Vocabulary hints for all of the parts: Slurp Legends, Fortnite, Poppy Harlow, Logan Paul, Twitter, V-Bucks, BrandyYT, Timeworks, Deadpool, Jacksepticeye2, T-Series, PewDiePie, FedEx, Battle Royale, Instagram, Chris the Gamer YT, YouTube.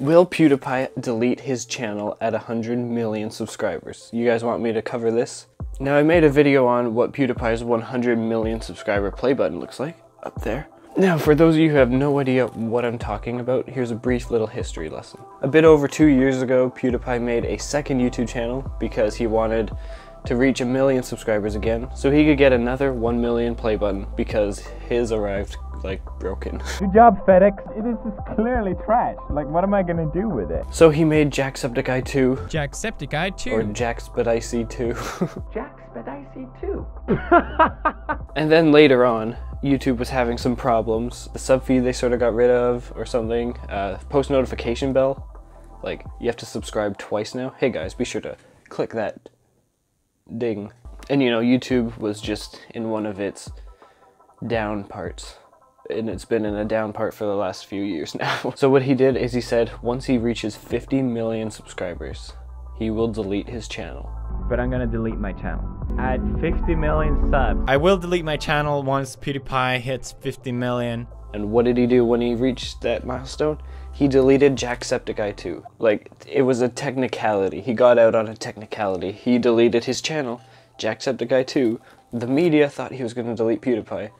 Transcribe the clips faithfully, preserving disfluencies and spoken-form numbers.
Will PewDiePie delete his channel at one hundred million subscribers? You guys want me to cover this? Now, I made a video on what PewDiePie's one hundred million subscriber play button looks like, up there. Now, for those of you who have no idea what I'm talking about, here's a brief little history lesson. A bit over two years ago, PewDiePie made a second YouTube channel because he wanted to reach a million subscribers again, so he could get another one million play button because his arrived like broken. Good job, FedEx. It is just clearly trash. Like, what am I gonna do with it? So he made Jacksepticeye two. Jacksepticeye two. Or Jacksepticeye two. Jacksepticeye two. And then later on, YouTube was having some problems. The sub feed they sort of got rid of or something. Uh, post notification bell. Like, you have to subscribe twice now. Hey guys, be sure to click that ding. And you know, YouTube was just in one of its down parts. And it's been in a down part for the last few years now. So what he did is he said, once he reaches fifty million subscribers, he will delete his channel. But I'm gonna delete my channel. At fifty million subs. I will delete my channel once PewDiePie hits fifty million. And what did he do when he reached that milestone? He deleted Jacksepticeye two. Like, it was a technicality. He got out on a technicality. He deleted his channel, Jacksepticeye two. The media thought he was gonna delete PewDiePie.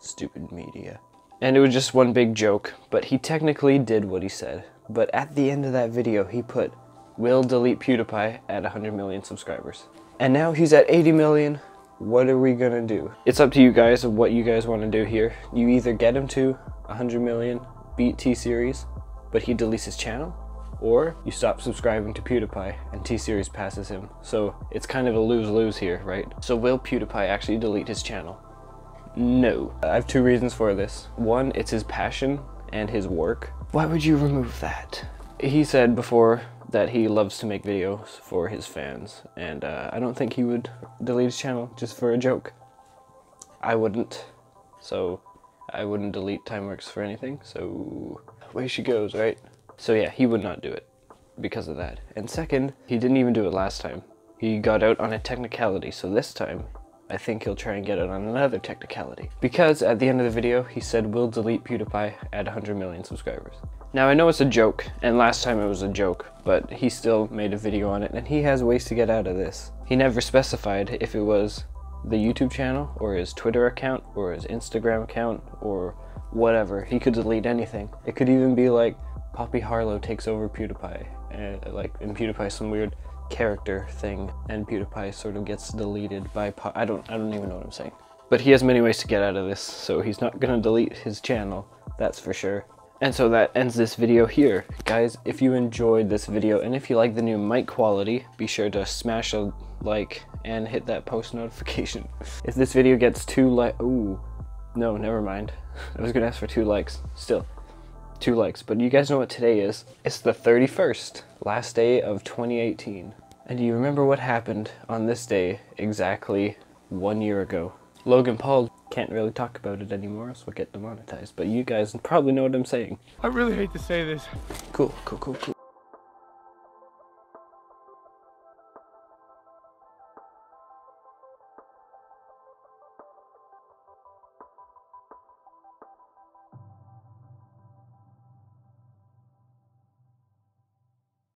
Stupid media. And it was just one big joke, but he technically did what he said. But at the end of that video, he put, will delete PewDiePie at one hundred million subscribers. And now he's at eighty million. What are we gonna do? It's up to you guys of what you guys wanna do here. You either get him to one hundred million, beat T-Series, but he deletes his channel, or you stop subscribing to PewDiePie and T-Series passes him. So it's kind of a lose-lose here, right? So will PewDiePie actually delete his channel? No. I have two reasons for this. One, it's his passion and his work. Why would you remove that? He said before that he loves to make videos for his fans, and uh, I don't think he would delete his channel just for a joke. I wouldn't, so I wouldn't delete Timeworks for anything, so away she goes, right? So yeah, he would not do it because of that. And second, he didn't even do it last time. He got out on a technicality, so this time I think he'll try and get it on another technicality. Because at the end of the video, he said we'll delete PewDiePie at one hundred million subscribers. Now I know it's a joke, and last time it was a joke, but he still made a video on it, and he has ways to get out of this. He never specified if it was the YouTube channel, or his Twitter account, or his Instagram account, or whatever. He could delete anything. It could even be like, Poppy Harlow takes over PewDiePie, and, like, and PewDiePie's some weird character thing, and PewDiePie sort of gets deleted by po I don't I don't even know what I'm saying. But he has many ways to get out of this, so he's not gonna delete his channel, that's for sure. And so that ends this video here. Guys, if you enjoyed this video and if you like the new mic quality, be sure to smash a like and hit that post notification. If this video gets two like ooh, no, never mind. I was gonna ask for two likes. Still. Two likes, but you guys know what today is. It's the thirty-first, last day of twenty eighteen. And do you remember what happened on this day exactly one year ago? Logan Paul can't really talk about it anymore, else we'll get demonetized, but you guys probably know what I'm saying. I really hate to say this. Cool, cool, cool, cool.